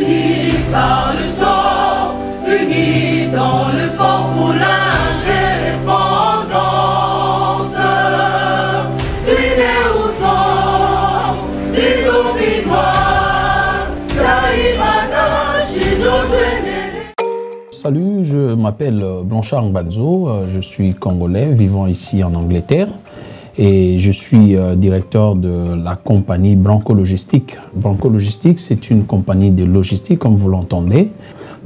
unis par le sang, unis dans le fort pour l'indépendance. Unis aux hommes, si zombies noirs, Taïmada, Chino. Salut, je m'appelle Blanchard Banzo, je suis congolais vivant ici en Angleterre. Et je suis directeur de la compagnie Blanco Logistique. Blanco Logistique, c'est une compagnie de logistique, comme vous l'entendez.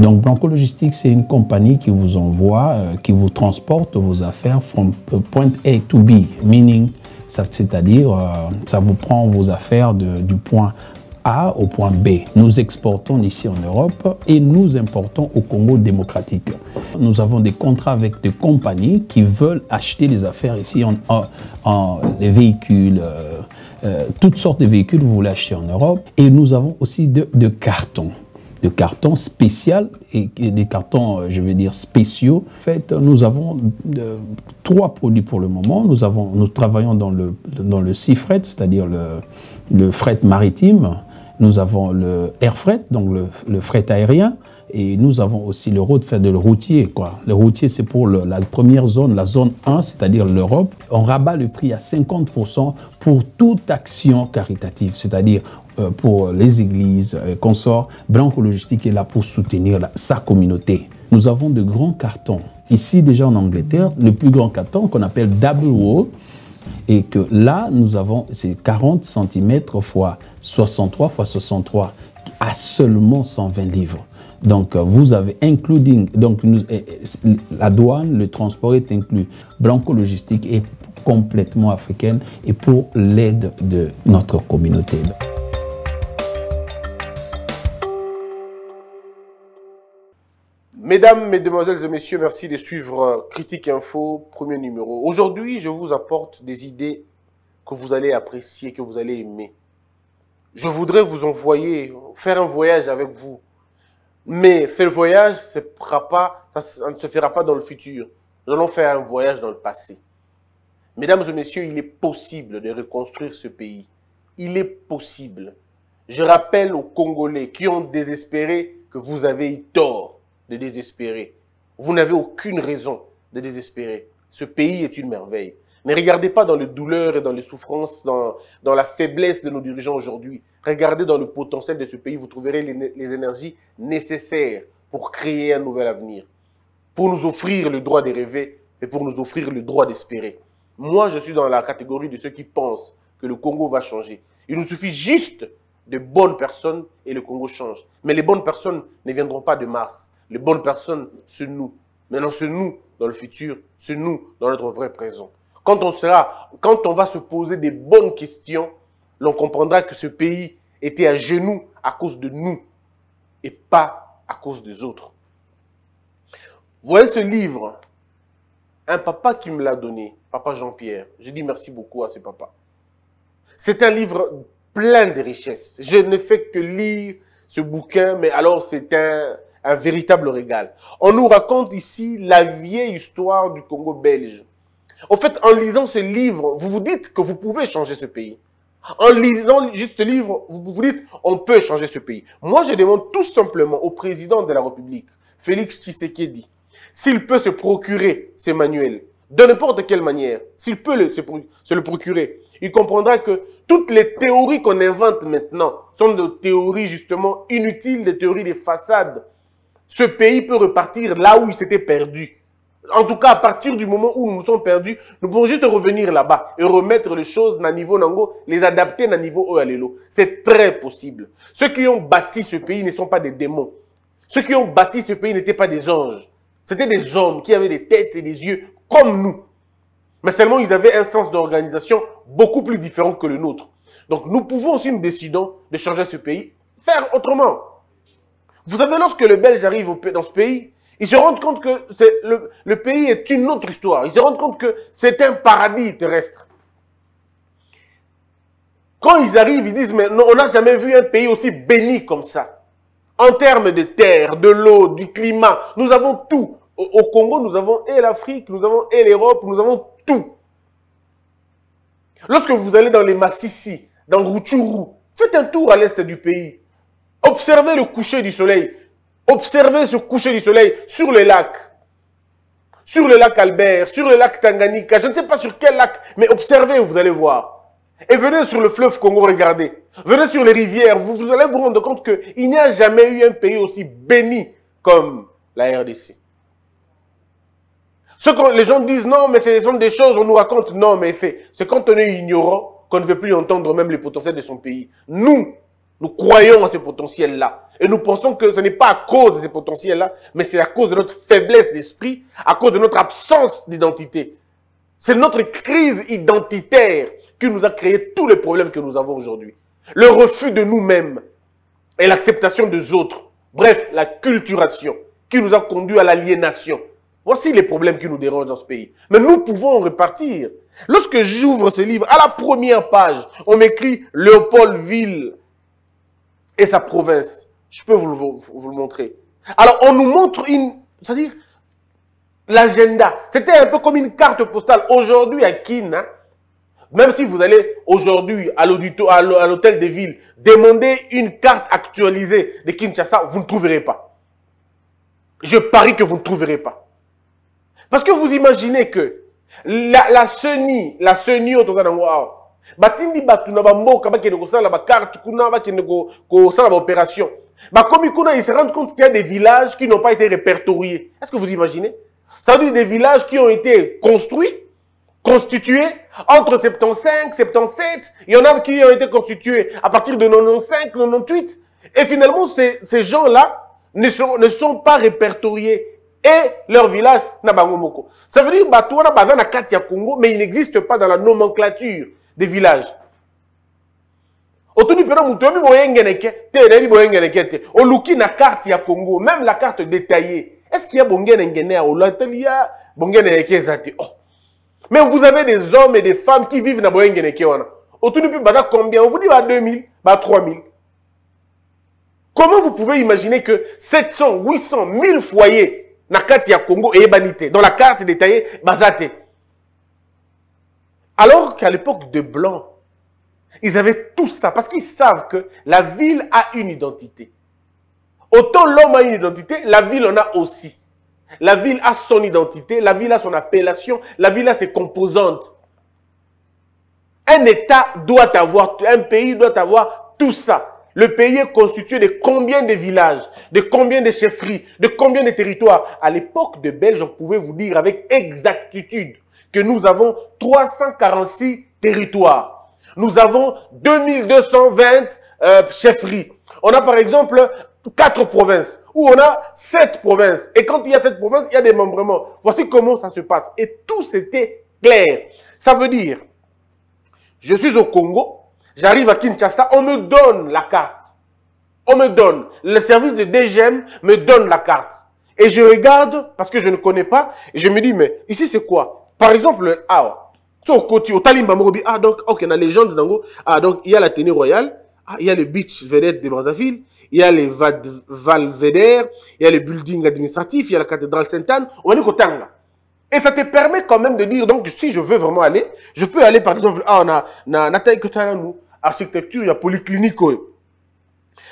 Donc, Blanco Logistique, c'est une compagnie qui vous envoie, qui vous transporte vos affaires from point A to B, meaning, c'est-à-dire, ça vous prend vos affaires du point A au point B. Nous exportons ici en Europe et nous importons au Congo démocratique. Nous avons des contrats avec des compagnies qui veulent acheter des affaires ici, les véhicules, toutes sortes de véhicules que vous voulez acheter en Europe. Et nous avons aussi de cartons. De cartons spéciaux et des cartons, je vais dire, spéciaux. En fait, nous avons trois produits pour le moment. Nous travaillons dans le sea fret, c'est-à-dire le fret maritime. Nous avons le air fret, donc le fret aérien. Et nous avons aussi le road fret, le routier, quoi. Le routier, c'est pour la première zone, la zone 1, c'est-à-dire l'Europe. On rabat le prix à 50% pour toute action caritative, c'est-à-dire pour les églises, consorts. Blanco Logistique est là pour soutenir sa communauté. Nous avons de grands cartons. Ici, déjà en Angleterre, le plus grand carton qu'on appelle double wall, et que là, nous avons 40 cm fois 63 fois 63 à seulement 120 livres. Donc, vous avez including, donc la douane, le transport est inclus. Blanco Logistique est complètement africaine et pour l'aide de notre communauté. Mesdames, Mesdemoiselles et Messieurs, merci de suivre Critique Info, premier numéro. Aujourd'hui, je vous apporte des idées que vous allez apprécier, que vous allez aimer. Je voudrais vous envoyer, faire un voyage avec vous. Mais faire le voyage, ça ne se fera pas dans le futur. Nous allons faire un voyage dans le passé. Mesdames et Messieurs, il est possible de reconstruire ce pays. Il est possible. Je rappelle aux Congolais qui ont désespéré que vous avez eu tort de désespérer. Vous n'avez aucune raison de désespérer. Ce pays est une merveille. Ne regardez pas dans les douleurs et dans les souffrances, dans la faiblesse de nos dirigeants aujourd'hui. Regardez dans le potentiel de ce pays, vous trouverez les énergies nécessaires pour créer un nouvel avenir, pour nous offrir le droit de rêver et pour nous offrir le droit d'espérer. Moi, je suis dans la catégorie de ceux qui pensent que le Congo va changer. Il nous suffit juste de bonnes personnes et le Congo change. Mais les bonnes personnes ne viendront pas de Mars. Les bonnes personnes, c'est nous. Maintenant, c'est nous dans le futur, c'est nous dans notre vrai présent. Quand on va se poser des bonnes questions, l'on comprendra que ce pays était à genoux à cause de nous et pas à cause des autres. Voyez ce livre. Un papa qui me l'a donné, papa Jean-Pierre. Je dis merci beaucoup à ce papa. C'est un livre plein de richesses. Je ne fais que lire ce bouquin, mais alors c'est un véritable régal. On nous raconte ici la vieille histoire du Congo belge. En fait, en lisant ce livre, vous vous dites que vous pouvez changer ce pays. En lisant juste ce livre, vous vous dites on peut changer ce pays. Moi, je demande tout simplement au président de la République, Félix Tshisekedi, s'il peut se procurer ces manuels, de n'importe quelle manière, s'il peut se le procurer, il comprendra que toutes les théories qu'on invente maintenant sont des théories justement inutiles, des théories de façade. Ce pays peut repartir là où il s'était perdu. En tout cas, à partir du moment où nous nous sommes perdus, nous pouvons juste revenir là-bas et remettre les choses à niveau nango, les adapter à niveau oalelo. C'est très possible. Ceux qui ont bâti ce pays ne sont pas des démons. Ceux qui ont bâti ce pays n'étaient pas des anges. C'était des hommes qui avaient des têtes et des yeux comme nous. Mais seulement ils avaient un sens d'organisation beaucoup plus différent que le nôtre. Donc nous pouvons aussi, nous décidons de changer ce pays, faire autrement. Vous savez, lorsque les Belges arrivent dans ce pays, ils se rendent compte que le pays est une autre histoire. Ils se rendent compte que c'est un paradis terrestre. Quand ils arrivent, ils disent, mais non, on n'a jamais vu un pays aussi béni comme ça. En termes de terre, de l'eau, du climat, nous avons tout. Au Congo, nous avons et l'Afrique, nous avons et l'Europe, nous avons tout. Lorsque vous allez dans les Massissi, dans Rutshuru, faites un tour à l'est du pays. Observez le coucher du soleil. Observez ce coucher du soleil sur les lacs. Sur le lac Albert, sur le lac Tanganyika, je ne sais pas sur quel lac, mais observez, vous allez voir. Et venez sur le fleuve Congo, regardez. Venez sur les rivières, vous allez vous rendre compte qu'il n'y a jamais eu un pays aussi béni comme la RDC. Ce que les gens disent, non, mais ce sont des choses, on nous raconte, non, mais c'est quand on est ignorant qu'on ne veut plus entendre même les potentiels de son pays. Nous, nous croyons à ces potentiels-là. Et nous pensons que ce n'est pas à cause de ces potentiels-là, mais c'est à cause de notre faiblesse d'esprit, à cause de notre absence d'identité. C'est notre crise identitaire qui nous a créé tous les problèmes que nous avons aujourd'hui. Le refus de nous-mêmes et l'acceptation des autres. Bref, la culturation qui nous a conduit à l'aliénation. Voici les problèmes qui nous dérangent dans ce pays. Mais nous pouvons en repartir. Lorsque j'ouvre ce livre, à la première page, on m'écrit Léopoldville et sa province. Je peux vous le montrer. Alors, on nous montre une... C'est-à-dire, l'agenda. C'était un peu comme une carte postale. Aujourd'hui, à Kina, même si vous allez aujourd'hui à l'hôtel des villes, demander une carte actualisée de Kinshasa, vous ne trouverez pas. Je parie que vous ne trouverez pas. Parce que vous imaginez que la CENI, batindi batuna bamboka bakende kosala ba carte kuna bakende kosala ba opération. Ba komikuna ils se rendent compte qu'il y a des villages qui n'ont pas été répertoriés. Est-ce que vous imaginez? Ça veut dire des villages qui ont été construits, constitués entre 75, 77, il y en a qui ont été constitués à partir de 95, 98 et finalement ces gens-là ne sont pas répertoriés. Et leur village, Nabangomoko. Ça veut dire Batouana Bazana Katia Congo, mais il n'existe pas dans la nomenclature des villages. Même la carte détaillée. Est-ce qu'il y a Bongenengenea? Mais vous avez des hommes et des femmes qui vivent dans Bongenengeneke. Combien? On vous dit 2000, 3000. Comment vous pouvez imaginer que 700, 800, 1000 foyers dans la carte détaillée, Bazate. Alors qu'à l'époque de Blanc, ils avaient tout ça, parce qu'ils savent que la ville a une identité. Autant l'homme a une identité, la ville en a aussi. La ville a son identité, la ville a son appellation, la ville a ses composantes. Un État doit avoir, un pays doit avoir tout ça. Le pays est constitué de combien de villages, de combien de chefferies, de combien de territoires? À l'époque de Belge, on pouvait vous dire avec exactitude que nous avons 346 territoires. Nous avons 2220 chefferies. On a par exemple 4 provinces ou on a 7 provinces. Et quand il y a 7 provinces, il y a des membrements. Voici comment ça se passe. Et tout c'était clair. Ça veut dire, je suis au Congo. J'arrive à Kinshasa, on me donne la carte. On me donne. Le service de DGM me donne la carte. Et je regarde, parce que je ne connais pas, et je me dis, mais ici c'est quoi? Par exemple, ah, au côté, au Talimba Morobi, ah donc, ok, on a les gens de Dango, ah donc, il y a la tenue royale, ah, il y a le beach vedette de Brazzaville, il y a les Valveder, il y a les buildings administratifs, il y a la cathédrale Sainte-Anne, on est au Tanga. Et ça te permet quand même de dire, donc, si je veux vraiment aller, je peux aller, par exemple, ah, on a architecture, il y a polyclinique.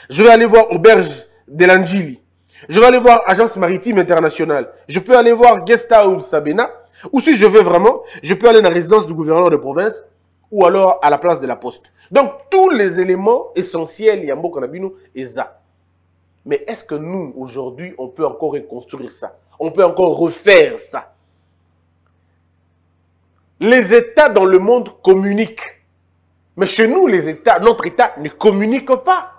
Je vais aller voir auberge de N'djili. Je vais aller voir agence maritime internationale. Je peux aller voir guest house Sabena. Ou si je veux vraiment, je peux aller dans la résidence du gouverneur de province ou alors à la place de la poste. Donc tous les éléments essentiels, Yambo Kanabino, et ça. Mais est-ce que nous, aujourd'hui, on peut encore reconstruire ça? On peut encore refaire ça? Les États dans le monde communiquent. Mais chez nous, les États, notre État ne communique pas.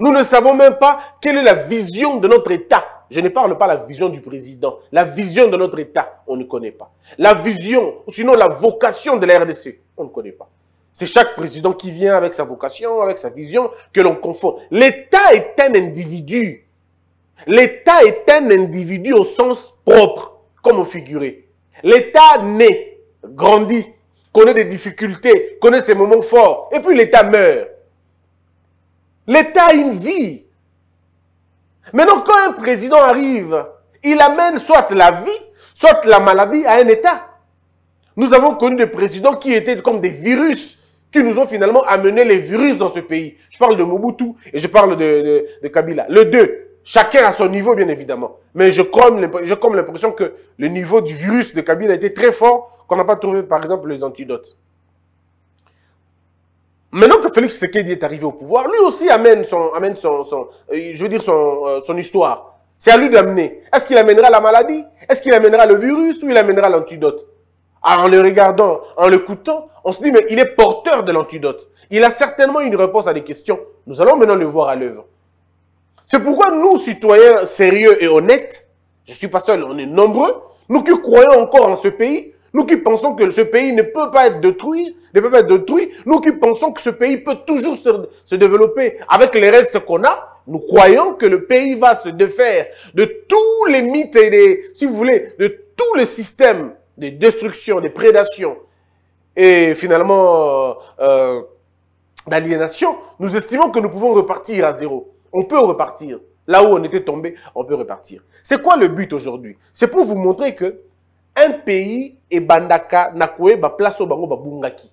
Nous ne savons même pas quelle est la vision de notre État. Je ne parle pas de la vision du président. La vision de notre État, on ne connaît pas. La vision, sinon la vocation de la RDC, on ne connaît pas. C'est chaque président qui vient avec sa vocation, avec sa vision, que l'on confond. L'État est un individu. L'État est un individu au sens propre, comme au figuré. L'État naît, grandit, connaît des difficultés, connaît ses moments forts, et puis l'État meurt. L'État a une vie. Maintenant, quand un président arrive, il amène soit la vie, soit la maladie à un État. Nous avons connu des présidents qui étaient comme des virus, qui nous ont finalement amené les virus dans ce pays. Je parle de Mobutu et je parle de Kabila. Les deux, chacun à son niveau, bien évidemment. Mais j'ai comme l'impression que le niveau du virus de Kabila était très fort, qu'on n'a pas trouvé, par exemple, les antidotes. Maintenant que Félix Tshisekedi est arrivé au pouvoir, lui aussi amène son histoire. C'est à lui d'amener. Est-ce qu'il amènera la maladie? Est-ce qu'il amènera le virus ou il amènera l'antidote? Alors en le regardant, en l'écoutant, on se dit mais il est porteur de l'antidote. Il a certainement une réponse à des questions. Nous allons maintenant le voir à l'œuvre. C'est pourquoi nous, citoyens sérieux et honnêtes, je ne suis pas seul, on est nombreux, nous qui croyons encore en ce pays, nous qui pensons que ce pays ne peut pas être détruit, nous qui pensons que ce pays peut toujours se développer avec les restes qu'on a, nous croyons que le pays va se défaire de tous les mythes et des, si vous voulez, de tous les systèmes de destruction, de prédation et finalement d'aliénation. Nous estimons que nous pouvons repartir à zéro. On peut repartir. Là où on était tombé, on peut repartir. C'est quoi le but aujourd'hui? C'est pour vous montrer que un pays est bandaka nakoe ba place au bango ba bungaki.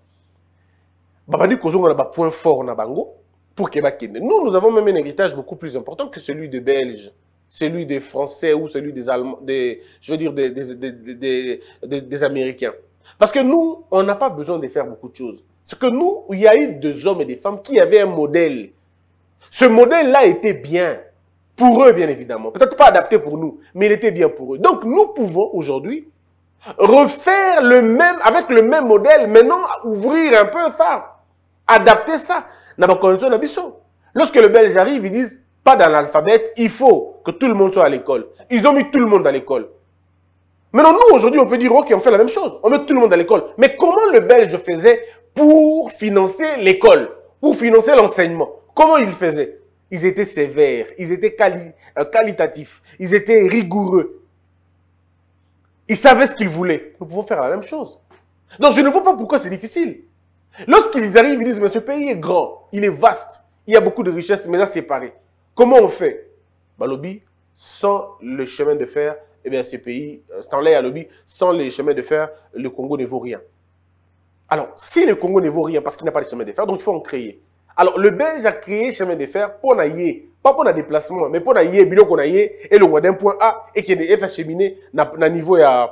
Babadi kozonga ba point fort na bango pour Québec. Nous, nous avons même un héritage beaucoup plus important que celui des Belges, celui des Français ou celui des Allemands, des Américains. Parce que nous, on n'a pas besoin de faire beaucoup de choses. C'est que nous, il y a eu des hommes et des femmes qui avaient un modèle. Ce modèle-là était bien pour eux, bien évidemment. Peut-être pas adapté pour nous, mais il était bien pour eux. Donc, nous pouvons aujourd'hui refaire le même, avec le même modèle, maintenant ouvrir un peu ça, adapter ça. Lorsque le Belge arrive, ils disent, pas dans l'alphabet, il faut que tout le monde soit à l'école. Ils ont mis tout le monde à l'école. Maintenant, nous, aujourd'hui, on peut dire, ok, on fait la même chose. On met tout le monde à l'école. Mais comment le Belge faisait pour financer l'école, pour financer l'enseignement? Comment ils faisaient? Ils étaient sévères, ils étaient qualitatifs, ils étaient rigoureux. Ils savaient ce qu'ils voulaient. Nous pouvons faire la même chose. Donc, je ne vois pas pourquoi c'est difficile. Lorsqu'ils arrivent, ils disent, mais ce pays est grand, il est vaste, il y a beaucoup de richesses, mais là, séparées. Comment on fait? Balobi, sans le chemin de fer, eh bien, ces pays, Stanley à Lobi, sans les chemins de fer, le Congo ne vaut rien. Alors, si le Congo ne vaut rien parce qu'il n'a pas de chemin de fer, donc il faut en créer. Alors, le Belge a créé chemin de fer pour nailler, pas pour un déplacement, mais pour nailler, bilo qu'on nailler, et le roi d'un point A, et qui est fait cheminer, na niveau, il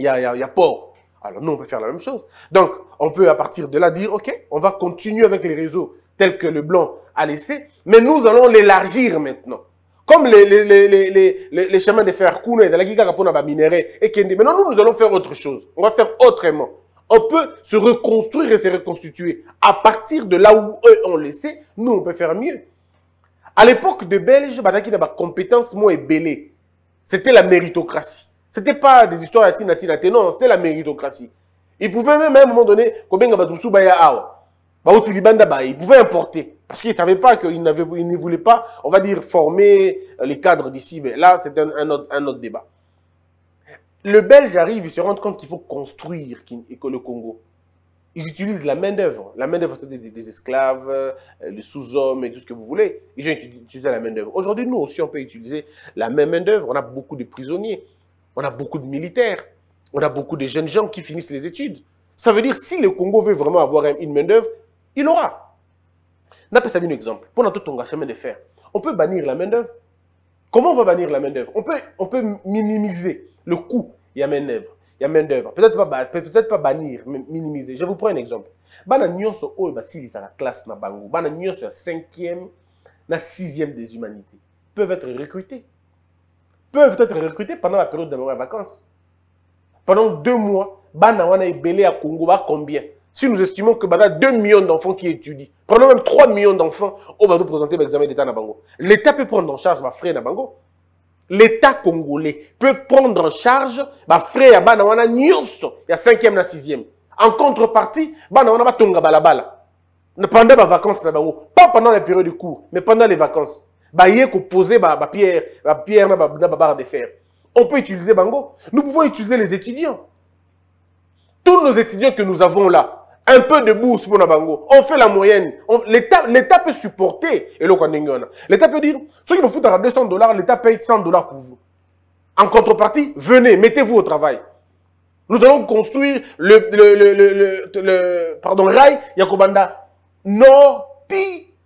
y a port. Alors, nous, on peut faire la même chose. Donc, on peut à partir de là dire, ok, on va continuer avec les réseaux tels que le blanc a laissé, mais nous allons l'élargir maintenant. Comme les chemins de fer Kouné, de la Gigara pour la minerai et Kende. Maintenant, nous, nous allons faire autre chose. On va faire autrement. On peut se reconstruire et se reconstituer. À partir de là où eux ont laissé, nous, on peut faire mieux. À l'époque de Belge, Badaki n'a pas compétence, moi, et Bélé. C'était la méritocratie. C'était pas des histoires à Tina, non, c'était la méritocratie. Ils pouvaient même à un moment donné, ils pouvaient importer. Parce qu'ils ne savaient pas qu'ils ne voulaient pas, on va dire, former les cadres d'ici. Mais là, c'est un autre débat. Le Belge arrive, il se rend compte qu'il faut construire le Congo. Ils utilisent la main-d'œuvre. La main-d'œuvre, c'est des esclaves, les sous-hommes et tout ce que vous voulez. Ils ont utilisé la main-d'œuvre. Aujourd'hui, nous aussi, on peut utiliser la même main-d'œuvre. On a beaucoup de prisonniers. On a beaucoup de militaires, on a beaucoup de jeunes gens qui finissent les études. Ça veut dire si le Congo veut vraiment avoir une main-d'œuvre, il l'aura. N'appelle ça un exemple. Pendant tout ton chemin de fer, on peut bannir la main-d'œuvre. Comment on va bannir la main-d'œuvre? On peut minimiser le coût. Il y a main-d'œuvre. Il y a main-d'œuvre. Peut-être pas bannir, mais minimiser. Je vous prends un exemple. Bana nyonso oyo basilisa la classe na bango. Bana nyonso ya 5e na 6e des humanités peuvent être recrutés. Peuvent être recrutés pendant la période de leurs vacances. Pendant 2 mois, Banawana et Belé à Congo, combien? Si nous estimons que Bada 2 millions d'enfants qui étudient, prenons même 3 millions d'enfants, on va nous présenter l'examen d'État na Bango. L'État peut prendre en charge ma frère na Bango. L'État congolais peut prendre en charge ma frère à Banawana Nyonso, il y a 5e na 6e. En contrepartie, Banawana va tonga balabala. Pendant ma vacances na Bango, pas pendant la période de cours, mais pendant les vacances. Baye qu'on posait la pierre dans la barre de fer. On peut utiliser Bango. Nous pouvons utiliser les étudiants. Tous nos étudiants que nous avons là, un peu de bourse pour Bango. On fait la moyenne. L'État peut supporter. Et l'État peut dire, ceux qui me foutent à $200, l'État paye $100 pour vous. En contrepartie, venez, mettez-vous au travail. Nous allons construire le rail Yakobanda nord,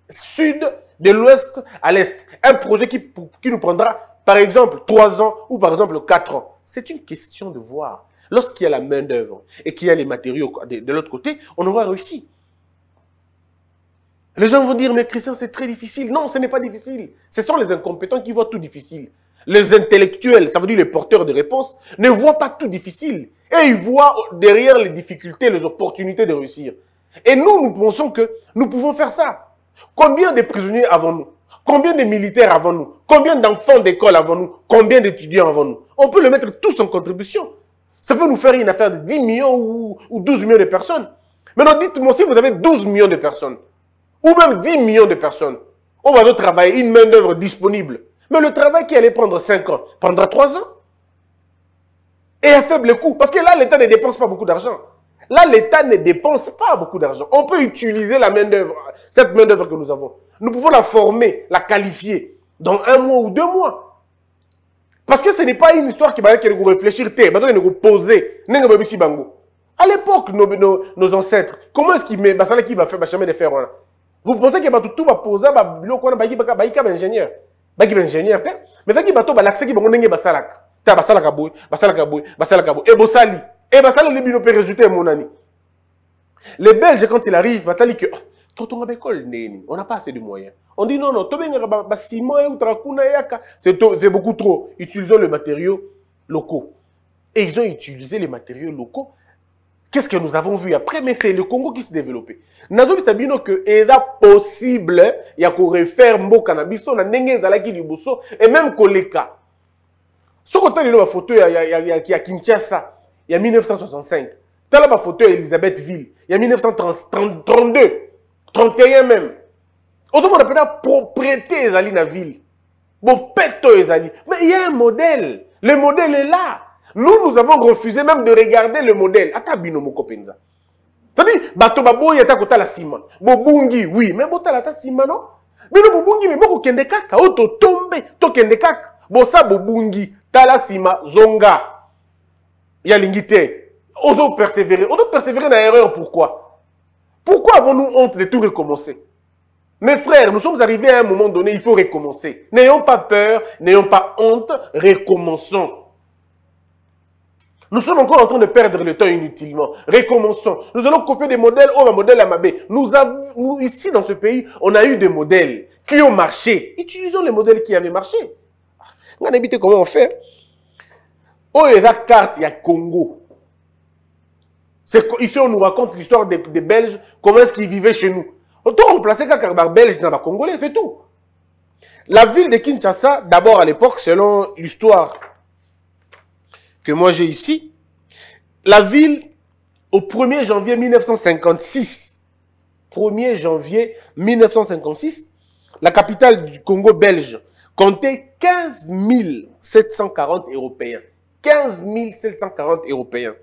sud, de l'ouest à l'est. Un projet qui nous prendra, par exemple, 3 ans ou par exemple 4 ans. C'est une question de voir. Lorsqu'il y a la main d'œuvre et qu'il y a les matériaux de l'autre côté, on aura réussi. Les gens vont dire, mais Christian, c'est très difficile. Non, ce n'est pas difficile. Ce sont les incompétents qui voient tout difficile. Les intellectuels, ça veut dire les porteurs de réponses, ne voient pas tout difficile. Et ils voient derrière les difficultés, les opportunités de réussir. Et nous, nous pensons que nous pouvons faire ça. Combien de prisonniers avons-nous? Combien de militaires avons-nous? Combien d'enfants d'école avons-nous? Combien d'étudiants avons-nous? On peut le mettre tous en contribution. Ça peut nous faire une affaire de 10 millions ou 12 millions de personnes. Maintenant, dites-moi si vous avez 12 millions de personnes, ou même 10 millions de personnes, on va donc travailler une main-d'œuvre disponible. Mais le travail qui allait prendre 5 ans prendra 3 ans. Et à faible coût. Parce que là, l'État ne dépense pas beaucoup d'argent. Là, l'État ne dépense pas beaucoup d'argent. On peut utiliser la main-d'œuvre, cette main-d'œuvre que nous avons. Nous pouvons la former, la qualifier dans 1 mois ou 2 mois. Parce que ce n'est pas une histoire qui va nous réfléchir, parce que nous poser. À l'époque, nos ancêtres, comment est-ce qu'ils va faire chemin de fer? Vous pensez qu'il va tout poser, un ingénieur? Ingénieur, mais ça qui va l'accès qui va les Belges, quand ils arrivent, ils disent que on n'a pas assez de moyens. On dit non, non, c'est beaucoup trop. Utilisons les matériaux locaux. Et ils ont utilisé les matériaux locaux. Qu'est-ce que nous avons vu après? Mais c'est le Congo qui s'est développé. Nous avons vu que c'est possible, il y a qu'on refaire un cannabis, on a et même Koleka. Ce côté de la photo, il y a Kinshasa, il y a 1965. T'as là ma photo Elisabethville, il y a 1932, 31 même. Autrement, on appelle ça propriété ezali na ville. Bon, peto ezali. Mais il y a un modèle. Le modèle est là. Nous, nous avons refusé même de regarder le modèle. Atabino Mokopenza. C'est-à-dire, bato babo yata kota la ciment. Bobungi, oui, mais bota la ta ciment, non? Mais le bobungi, mais boko kende kaka, oto tombe, to kende kaka. Bosa bobungi, tala ciment, zonga. Yalingite. On doit persévérer. On doit persévérer dans l'erreur. Pourquoi? Pourquoi avons-nous honte de tout recommencer? Mes frères, nous sommes arrivés à un moment donné, il faut recommencer. N'ayons pas peur, n'ayons pas honte, recommençons. Nous sommes encore en train de perdre le temps inutilement. Recommençons. Nous allons copier des modèles, oh, un modèle à Mabé. Nous, ici, dans ce pays, on a eu des modèles qui ont marché. Utilisons les modèles qui avaient marché. On a évité comment on fait. Oh, et la carte, il y a Congo. Ici, on nous raconte l'histoire des Belges, comment est-ce qu'ils vivaient chez nous. On peut remplacer les Belges dans les Congolais, c'est tout. La ville de Kinshasa, d'abord à l'époque, selon l'histoire que moi j'ai ici, la ville, au 1er janvier 1956, 1er janvier 1956, la capitale du Congo belge comptait 15 740 Européens. 15 740 Européens.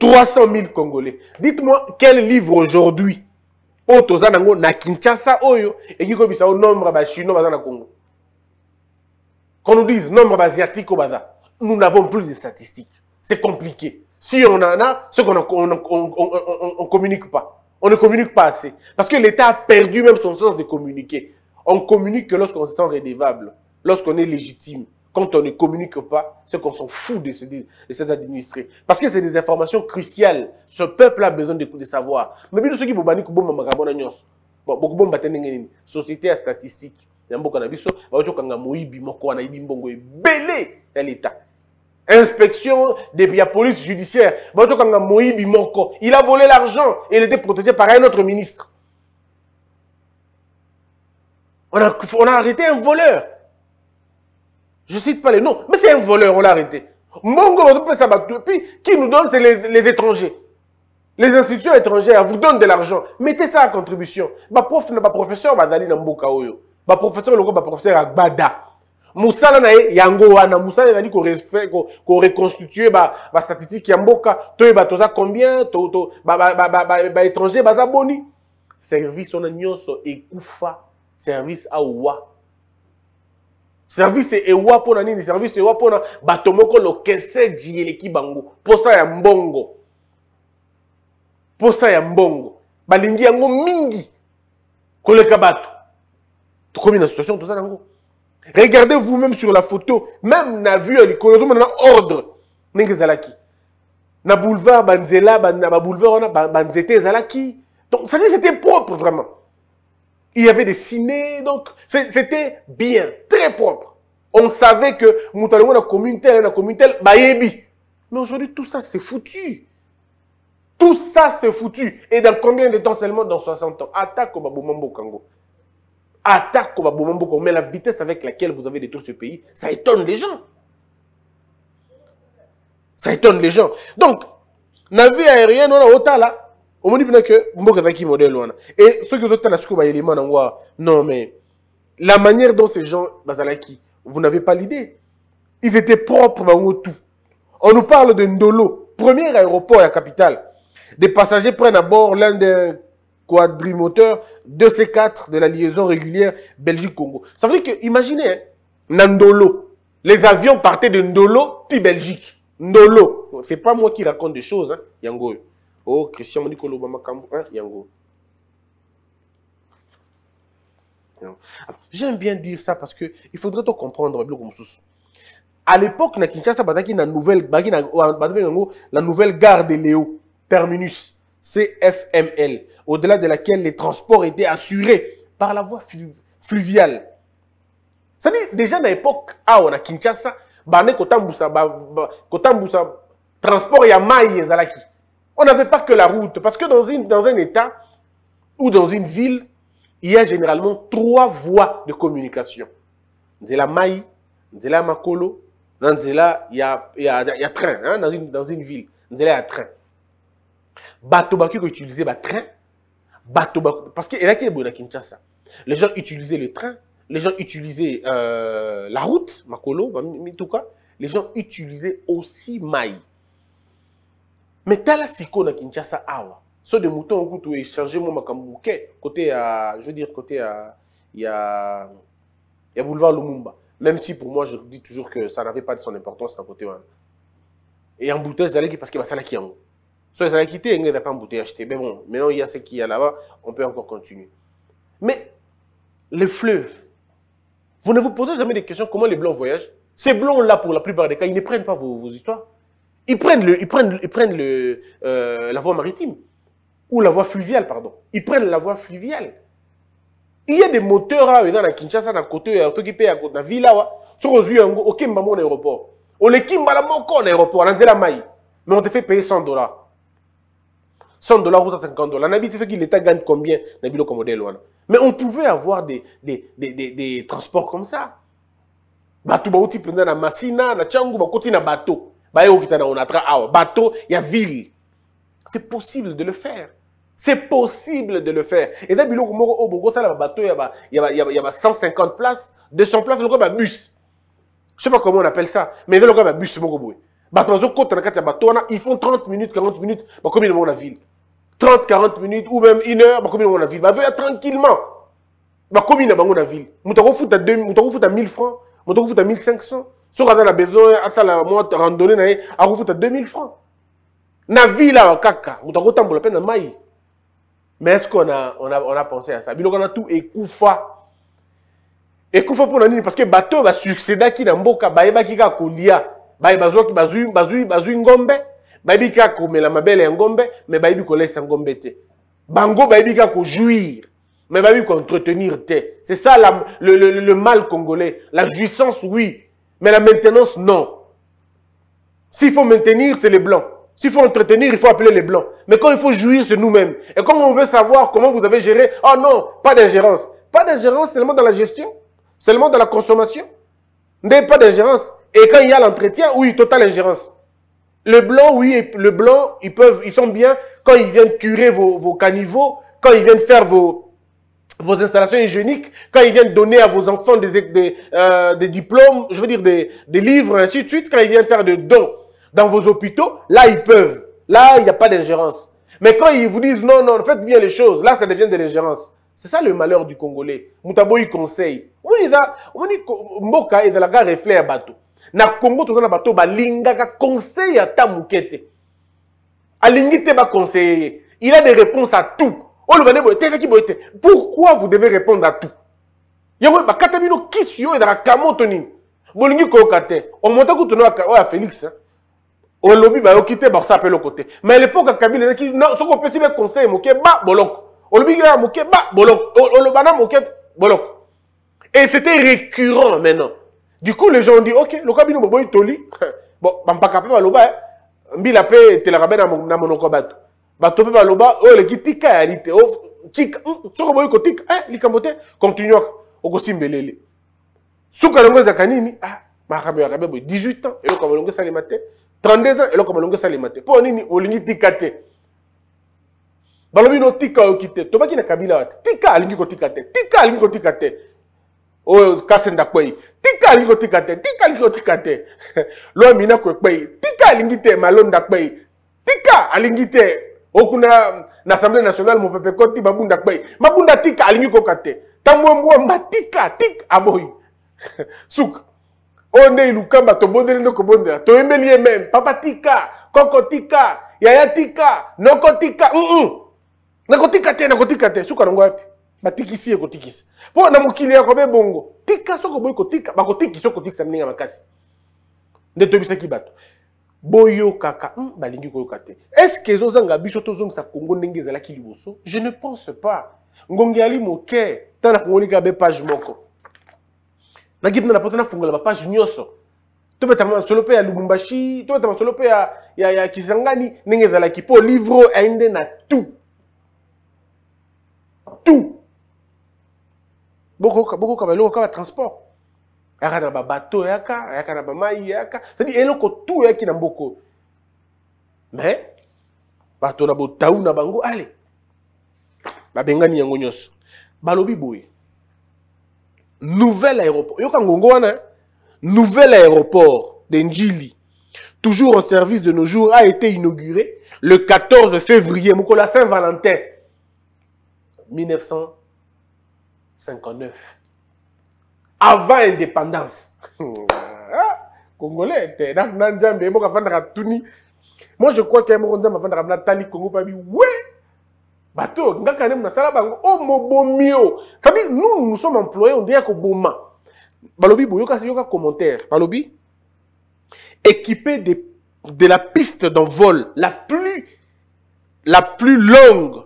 300 000 Congolais. Dites-moi, quel livre aujourd'hui Otozanango na Kinshasa Oyo et qui commise au nombre de Chinois dans le Congo? Qu'on nous dise nombre asiatique au Baza, nous n'avons plus de statistiques. C'est compliqué. Si on en a, ce qu'on on communique pas. On ne communique pas assez. Parce que l'État a perdu même son sens de communiquer. On communique que lorsqu'on se sent redevable, lorsqu'on est légitime. Quand on ne communique pas, c'est qu'on s'en fout de ces administrés. Parce que c'est des informations cruciales. Ce peuple a besoin de savoir. Mais bien, ceux qui société à statistique. Inspection de la police judiciaire. Il a volé l'argent et il était protégé par un autre ministre. On a arrêté un voleur. Je ne cite pas les noms, mais c'est un voleur, on l'a arrêté. Mongo, puis qui nous donne, c'est les étrangers. Les institutions étrangères vous donnent de l'argent. Mettez ça en contribution. Ma prof, ma professeur, Bazali Nambokaoyo. Ma professeur, le professeur Agbada. Moussala nae, Yangoana. Moussala nae, qu'on reconstitue la statistique Yamboka. Toi, toza combien? Bah, étranger, bah, Zaboni. Service, on a nyoso, Ekoufa. Service, Aoua. Service et wapona nini, service et wapona batomoko lo kese jiyeleki bango. Posa ya mbongo. Posa ya mbongo. Balingi yango mingi. Kole kabato. Tukomi na situation tout ça nango. Regardez vous-même sur la photo. Même na vu ali kolo tout na ordre. Nenge zalaki. Na boulevard banzela, na boulevard on a banzete zalaki. Donc ça dit c'était propre vraiment. Il y avait des ciné, donc c'était bien, très propre. On savait que Moutalou na communauté, na communauté, bayebi. Mais aujourd'hui, tout ça, c'est foutu. Tout ça, c'est foutu. Et dans combien de temps seulement? Dans 60 ans. Attaque au Babomambo Kango. Attaque au Babomambo Kango. Mais la vitesse avec laquelle vous avez détruit ce pays, ça étonne les gens. Ça étonne les gens. Donc, navire aérien, on a autant là. On me dit que Mbokazaki modèle. Et ce que vous avez dit, non, mais la manière dont ces gens, vous n'avez pas l'idée. Ils étaient propres à tout. On nous parle de Ndolo, premier aéroport à la capitale. Des passagers prennent à bord l'un des quadrimoteurs 2C4 de la liaison régulière Belgique-Congo. Ça veut dire que, imaginez, Ndolo, les avions partaient de Ndolo puis Belgique. Ndolo, c'est pas moi qui raconte des choses, hein, Yango. Oh, Christian Monikolo Bamakambo, hein, Yango. J'aime bien dire ça parce que il faudrait tout comprendre. À l'époque, na Kinshasa, la nouvelle gare de Léo, terminus, CFML, au-delà de laquelle les transports étaient assurés par la voie fluviale. C'est-à-dire, déjà à l'époque, à Kinshasa, transport Yamaï et Zalaki. On n'avait pas que la route, parce que dans un état ou dans une ville, il y a généralement 3 voies de communication. Nzela Maï, Nzela Makolo, Nzela, il y a train, hein, dans une ville. Nzela, il y a train. Batobaku utilisait le train, parce qu'il y a qui est bon à Kinshasa. Les gens utilisaient le train, les gens utilisaient la route, Makolo, en tout cas, les gens utilisaient aussi Maï. Mais t'as la siko na Kinshasa awa. Ceux de moutons ont tout échangé mon macambouquet côté à, je veux dire côté à, il y a boulevard Lumumba. Même si pour moi je dis toujours que ça n'avait pas de son importance à côté là. Et en bouteille j'allais parce que bah ça là qui en. Soit ça l'a quitté, il n'y a pas en bouteille acheté. Mais bon, maintenant il y a ce qu'il y a là-bas, on peut encore continuer. Mais les fleuves, vous ne vous posez jamais des questions comment les blancs voyagent. Ces blancs là pour la plupart des cas ils ne prennent pas vos histoires. Ils prennent la voie maritime, ou la voie fluviale, pardon. Ils prennent la voie fluviale. Il y a des moteurs à dans la Kinshasa, dans le côté, dans la ville, sur les yeux, au Kimbaman, un aéroport. Au Kimbalamoko, un aéroport, on a dit la maille. Mais on te fait payer $100. $100 ou $150. On a dit que l'État gagne combien? Mais on pouvait avoir des transports comme ça. Bateau, baouti, pendant la Massina, la Tchangou, baouti, na bateau. Bateau, il y a ville. C'est possible de le faire. C'est possible de le faire. Et là, il y a 150 places, 200 places, il y a bus. Je ne sais pas comment on appelle ça, mais il y a bus. Ils font 30 minutes, 40 minutes, comme ils vont la ville. 30, 40 minutes, ou même une heure, comme ils vont la ville. Tranquillement. Comme ils vont la ville. Ils à 1000 francs, ils à 1500. Si on a la besoin, à la moite randonnée, on a 2000 francs. Na ville là, kaka, on a la peine de maï. Mais est-ce qu'on a pensé à ça? On a tout écouffa. Écouffa pour la ligne, parce que bateau va succéder à qui n'a pas de colia. Bazo qui bazu ngombe. Baby ka ko mela mabele ngombe, mais baby ko laisse ngombe te. Bango baby ka ko jouir. Mais baby ko entretenir te. C'est ça le mal congolais. La jouissance, oui. Mais la maintenance, non. S'il faut maintenir, c'est les blancs. S'il faut entretenir, il faut appeler les blancs. Mais quand il faut jouir, c'est nous-mêmes. Et comme on veut savoir comment vous avez géré, oh non, pas d'ingérence. Pas d'ingérence seulement dans la gestion, seulement dans la consommation. Pas d'ingérence. Et quand il y a l'entretien, oui, totale ingérence. Le blanc, oui, le blanc, ils sont bien quand ils viennent curer vos caniveaux, quand ils viennent faire vos installations hygiéniques, quand ils viennent donner à vos enfants des diplômes, je veux dire des livres, ainsi de suite, quand ils viennent faire des dons dans vos hôpitaux, là, ils peuvent. Là, il n'y a pas d'ingérence. Mais quand ils vous disent, non, non, faites bien les choses, là, ça devient de l'ingérence. C'est ça le malheur du Congolais. Moutaboy conseil. Oui, Mboka et la gare reflet à bateau. Na Congo tout ça bateau ba lingaka conseil à Tamukete. Alingite ba conseiller. Il a des réponses à tout. Pourquoi vous devez répondre à tout? Yango ba katabino kisio et la kamotoni. Bolingi kokate. On monta ko tono à Félix. On lobby ba okité ba ça pelo côté. Mais à l'époque Kabila qui non ce qu'on peut si conseil moké ba bolok. Et c'était récurrent maintenant. Du coup, les gens ont dit, ok, le cabinet bon, il est Balobino tika okite, tobaki na Kabila tika alingi kotikate, tika alingi kotikate. O kasenda kwei, tika alingi kotikate, tika alingi kotikate. Lo mina kwei, tika alingi te malonda kwei, tika alingi te okuna na Assemblée nationale mo pepe koti babunda kwei. Mabunda tika alingi kokate. Tamwembo matika tik aboyi. Souk. Onde ilukamba tobondele ndoko bondela. Toembelié même, papa tika, koko tika, yaya tika, noko tika. Nakotikate nakotikate suka rongo wapi batikisi ekotikisi po na mukili yako be bongo tika soko boy kotika bakotiki soko tikisa mninga makasi nde tobisa ki bato boyo kaka balingi koyokate est-ce que zozanga biso tozong sa Congo ndenge zala ki liboso je ne pense pas ngongi ali moke tana fungolika be page moko na gibna na potana fungola ba page nyoso tobeta ma solo pe ya Lubumbashi tobeta ma solo pe ya Kisangani ndenge zala ki po livre ende na tout. Tout. Beaucoup de transport. Il y a des bateaux, il y a des mailles, c'est-à-dire qu'il y a tout qui est beaucoup. Mais, bateau na bo taou na bango, allez. Babengani yango nyos. Balobi boy. Nouvel aéroport. Yo kangongo wana. Nouvel aéroport de N'djili, toujours en service de nos jours, a été inauguré le 14 février, mokola Saint-Valentin. 1959. Avant l'indépendance. Congolais étaient dans le monde. Moi, je crois qu'il y a un monde qui nous sommes employés, on dit qu'au Boma. Balobi, il y a un commentaire. Balobi, équipé de la piste d'envol la plus longue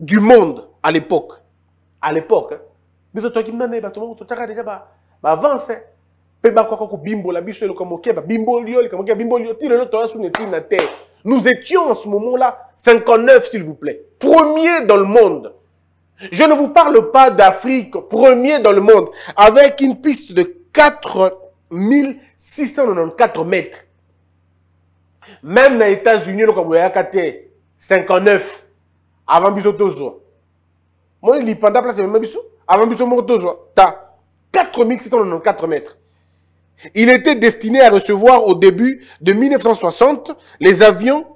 du monde à l'époque. À l'époque. Mais toi qui m'en es, tu as déjà avancé. Nous étions en ce moment-là 59, s'il vous plaît. Premier dans le monde. Je ne vous parle pas d'Afrique. Premier dans le monde. Avec une piste de 4694 mètres. Même dans les États-Unis, nous avons 59. Avant biso tozo. Moi li panda place même biso. Avant biso mo tozo. Ta 4694 mètres. Il était destiné à recevoir au début de 1960 les avions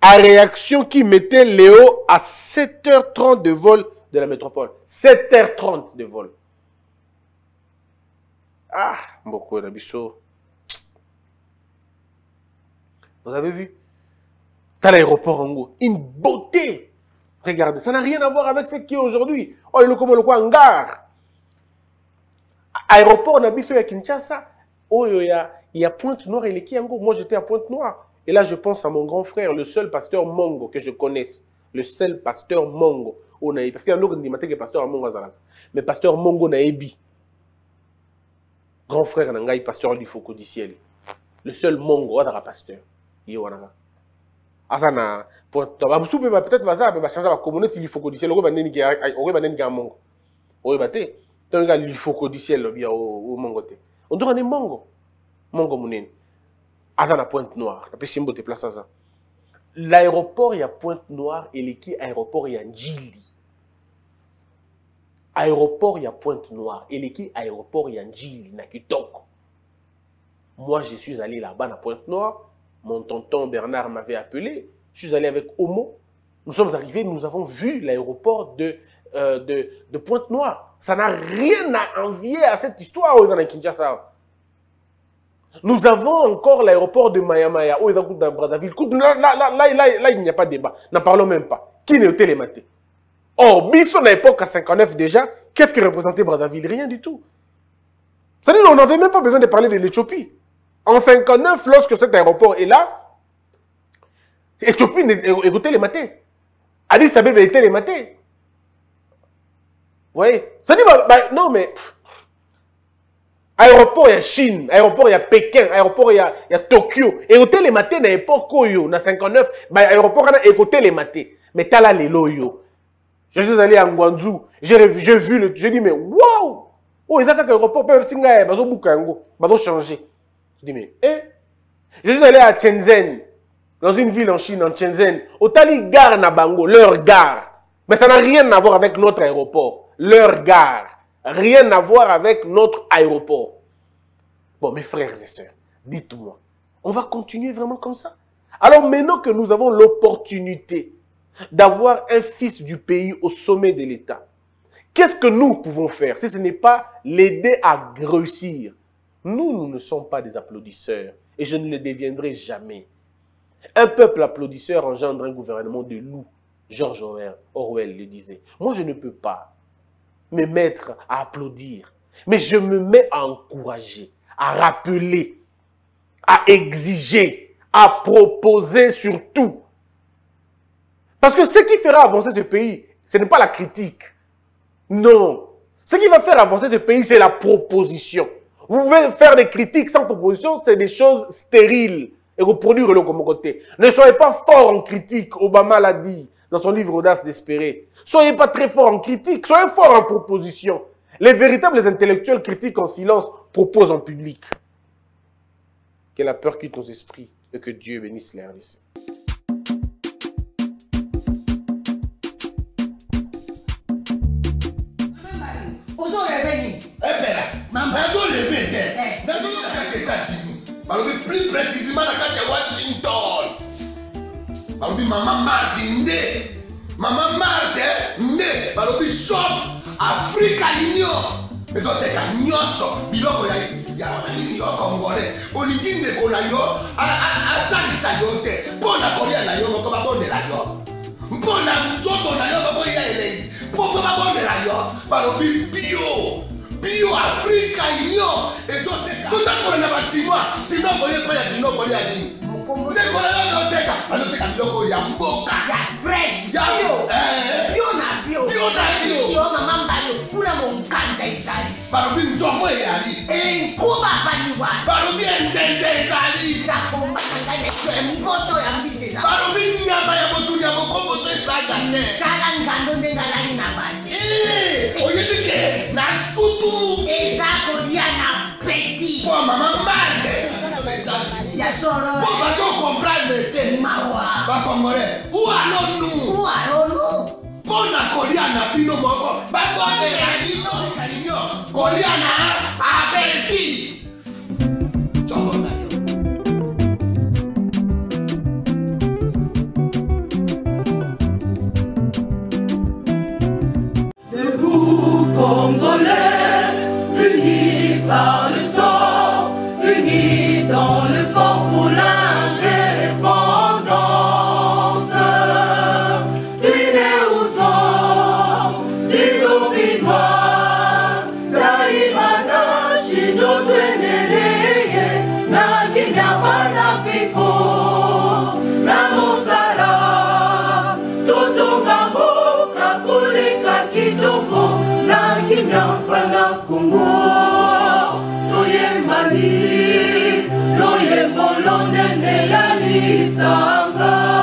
à réaction qui mettaient Léo à 7h30 de vol de la métropole. 7h30 de vol. Ah, beaucoup de biso. Vous avez vu? C'est à l'aéroport en gros. Une beauté. Regardez, ça n'a rien à voir avec ce qui est aujourd'hui. Oh, le comment le quoi, en gare. Aéroport, on a biso à Kinshasa. Oh, il y a Pointe-Noire et les Kiango. Moi, j'étais à Pointe-Noire. Et là, je pense à mon grand frère, le seul pasteur Mongo que je connaisse. Le seul pasteur Mongo. Parce qu'il y a un autre qui m'a dit que pasteur Mongo Azala. Mais pasteur Mongo Naebi. Grand frère Nangaï, pasteur du Foko du ciel. Le seul Mongo, Azala pasteur. Il y a Azana, peut-être Baza, mais changer la communauté, il faut que du ciel, il faut que du ciel, au Mongoté. On doit en Mongo. Mongo Mounen. Azana Pointe-Noire. L'aéroport, il y a Pointe-Noire et l'équipe aéroport, il y a N'djili. Aéroport, il y a Pointe-Noire et l'équipe aéroport, il y a N'djili. Moi, je suis allé là-bas, à Pointe-Noire. Mon tonton Bernard m'avait appelé. Je suis allé avec Homo. Nous sommes arrivés, nous avons vu l'aéroport de de Pointe-Noire. Ça n'a rien à envier à cette histoire où ils sont à Kinshasa. Nous avons encore l'aéroport de Mayamaya, où ils sont dans Brazzaville. Là, il n'y a pas de débat. N'en parlons même pas. Qui n'est au télématé? Or, Bisson, à l'époque, à 59 déjà, qu'est-ce que représentait Brazzaville? Rien du tout. C'est-à-dire qu'on n'avait même pas besoin de parler de l'Éthiopie. En 59, lorsque cet aéroport est là, l'Éthiopie est télématée. Addis Abeba est télématée. Vous voyez? C'est-à-dire, non mais... Aéroport, il y a Chine, aéroport, il y a Pékin, aéroport, il y a Tokyo. Et au télématé, dans l'époque, en 59, l'aéroport est télématé. Mais t'as là les loyaux. Je suis allé à Guangzhou, j'ai vu le... J'ai dit, mais waouh! Oh, ils ont l'aéroport, même si ils ont changé. Je dis, mais, eh? Je suis allé à Shenzhen, dans une ville en Chine, en Shenzhen. Au Tali, gare na bango, leur gare. Mais ça n'a rien à voir avec notre aéroport. Leur gare. Rien à voir avec notre aéroport. Bon, mes frères et sœurs, dites-moi, on va continuer vraiment comme ça? Alors maintenant que nous avons l'opportunité d'avoir un fils du pays au sommet de l'État, qu'est-ce que nous pouvons faire si ce n'est pas l'aider à réussir? Nous ne sommes pas des applaudisseurs et je ne le deviendrai jamais. Un peuple applaudisseur engendre un gouvernement de loups. George Orwell le disait. Moi, je ne peux pas me mettre à applaudir, mais je me mets à encourager, à rappeler, à exiger, à proposer surtout. Parce que ce qui fera avancer ce pays, ce n'est pas la critique. Non. Ce qui va faire avancer ce pays, c'est la proposition. Vous pouvez faire des critiques sans proposition, c'est des choses stériles et reproduire le comme côté. Ne soyez pas fort en critique, Obama l'a dit dans son livre Audace d'espérer. Soyez pas très fort en critique, soyez fort en proposition. Les véritables intellectuels critiquent en silence, proposent en public. Que la peur quitte nos esprits et que Dieu bénisse les RDC. Plus précisément dans la Washington. Maman Marthe Ndé. Maman Marthe Ndé. Balobi shop Africa Union. Mais quand tu as nyonso, biloko ya wanani yo Congolais. Olingi ndeko na yo asalisa yo te. Mpona kolia na yo moko babondela yo. Mpona nzoto na yo baboya elei. Mpo babondela yo. Balobi bio. Bio Africa Union. Et toi Chinois, sinon vous ne pas Chinois, vous ne voulez pas Chinois, vous ya mboka ya fresh ya bio mama kula monkanja izali barubi njomo yali nkuba baliwa barubi njenje izali takomba kanganya mboto ya mbisela barubi nyama ya botu ya mokombo to isaga ne kala ngando ngalani na basi oyedike na sutu ezako diana petit pour maman pour pas comprendre le thé. Pas congolais. Où allons-nous? Où allons-nous? Pour la Coriana, puis nous moko. Pas Coriana, Coriana, appétit. Debout, Congolais, unis par le sang, unis dans le fort. Loye molonde ne yali sanga.